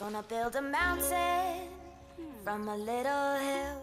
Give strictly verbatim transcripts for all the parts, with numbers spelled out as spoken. Gonna build a mountain from a little hill.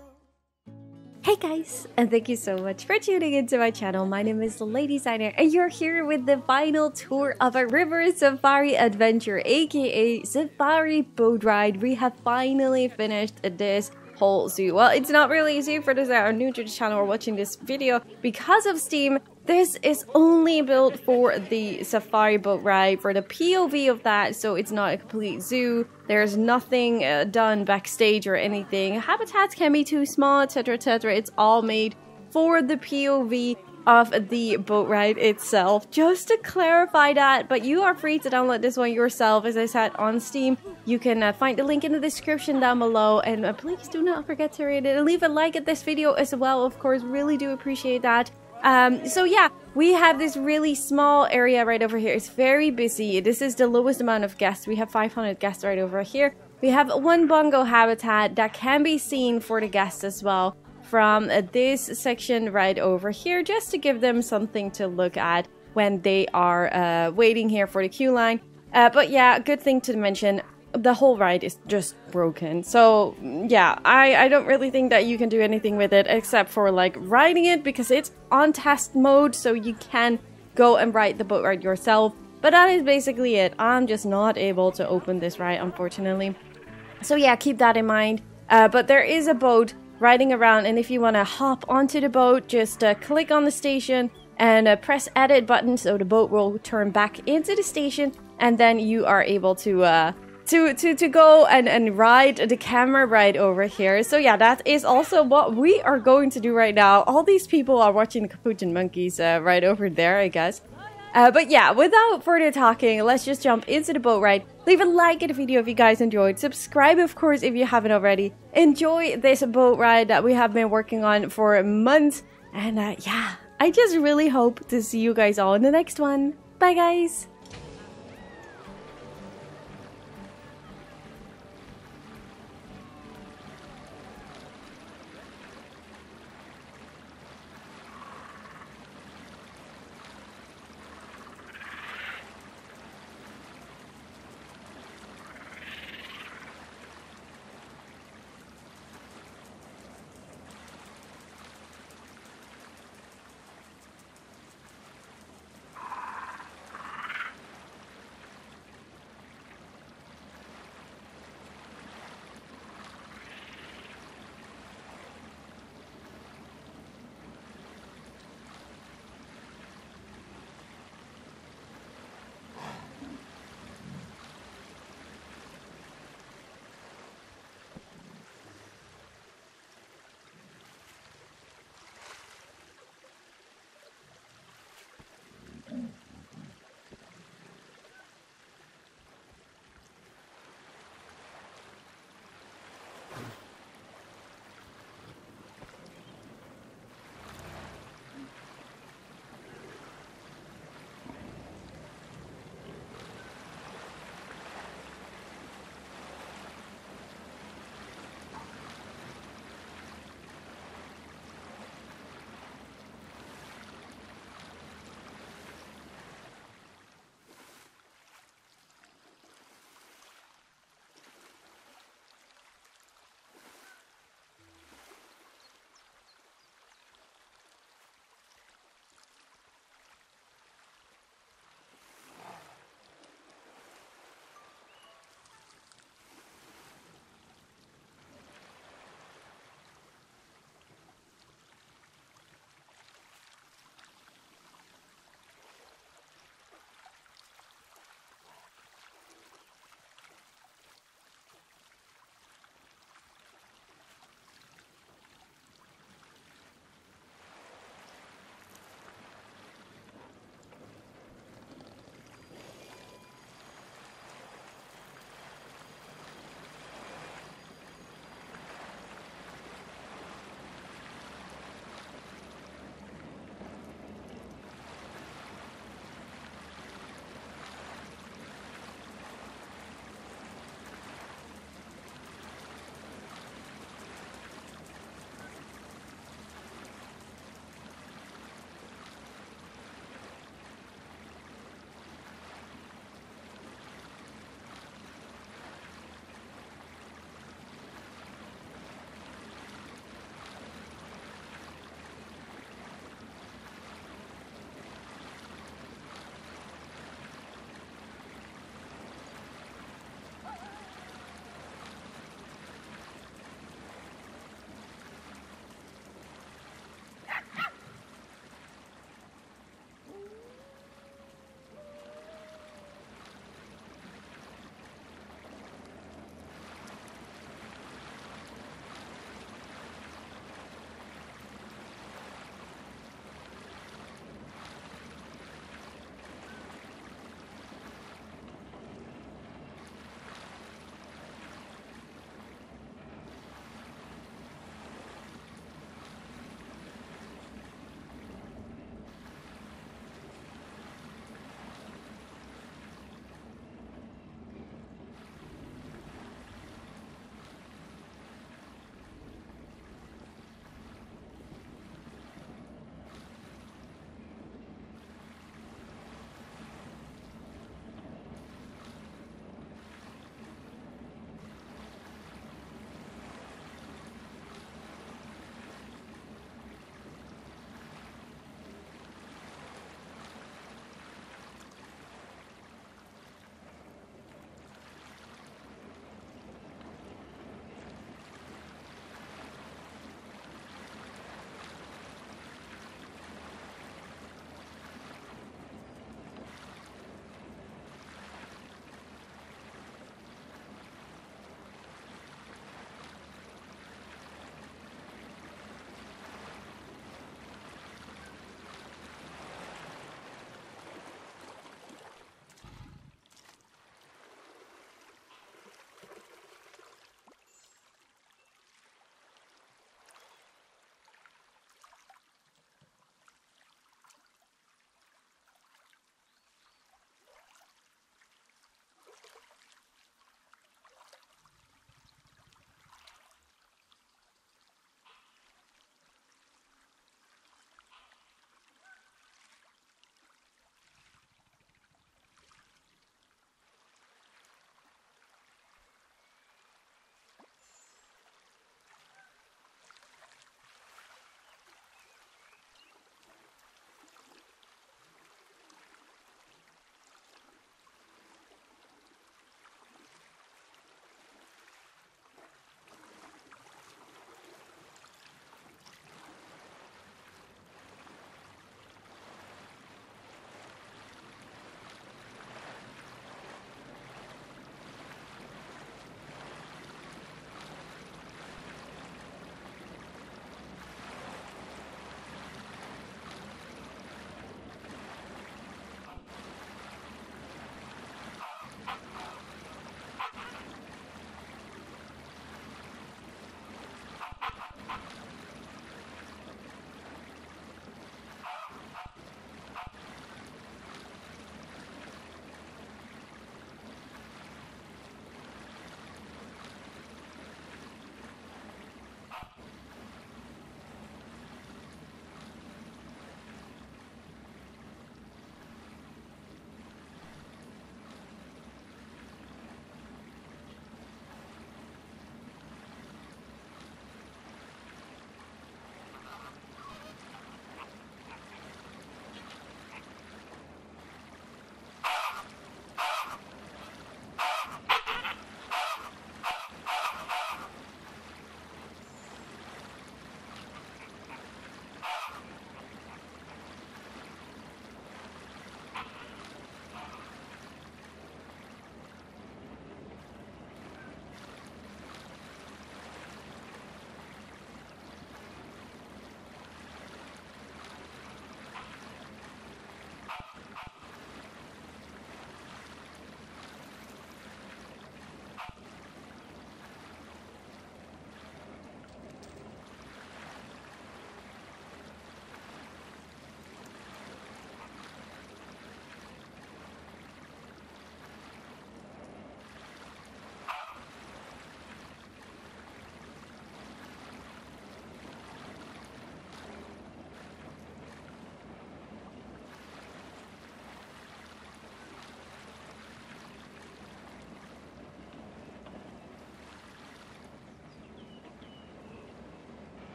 Hey guys, and thank you so much for tuning into my channel. My name is Lady Designer, and you're here with the final tour of our river safari adventure, aka safari boat ride. We have finally finished this whole zoo. Well, it's not really easy for those that are new to the channel or watching this video because of Steam. This is only built for the safari boat ride, for the P O V of that, so it's not a complete zoo. There's nothing uh, done backstage or anything. Habitats can be too small, et cetera, et cetera. It's all made for the P O V of the boat ride itself. Just to clarify that, but you are free to download this one yourself, as I said, on Steam. You can uh, find the link in the description down below, and uh, please do not forget to rate it and leave a like at this video as well, of course. Really do appreciate that. Um, so yeah, we have this really small area right over here. It's very busy. This is the lowest amount of guests. We have five hundred guests right over here. We have one bongo habitat that can be seen for the guests as well from uh, this section right over here, just to give them something to look at when they are uh, waiting here for the queue line. Uh, but yeah, good thing to mention, the whole ride is just broken, so yeah, I, I don't really think that you can do anything with it except for like riding it, because it's on test mode, so you can go and ride the boat ride yourself. But that is basically it. I'm just not able to open this ride, unfortunately, so yeah, keep that in mind. Uh, but there is a boat riding around, and if you want to hop onto the boat, just uh, click on the station and uh, press edit button, so the boat will turn back into the station, and then you are able to uh To, to, to go and, and ride the camera right over here. So yeah, that is also what we are going to do right now. All these people are watching the Capuchin Monkeys uh, right over there, I guess. Uh, but yeah, without further talking, let's just jump into the boat ride. Leave a like at the video if you guys enjoyed. Subscribe, of course, if you haven't already. Enjoy this boat ride that we have been working on for months. And uh, yeah, I just really hope to see you guys all in the next one. Bye, guys!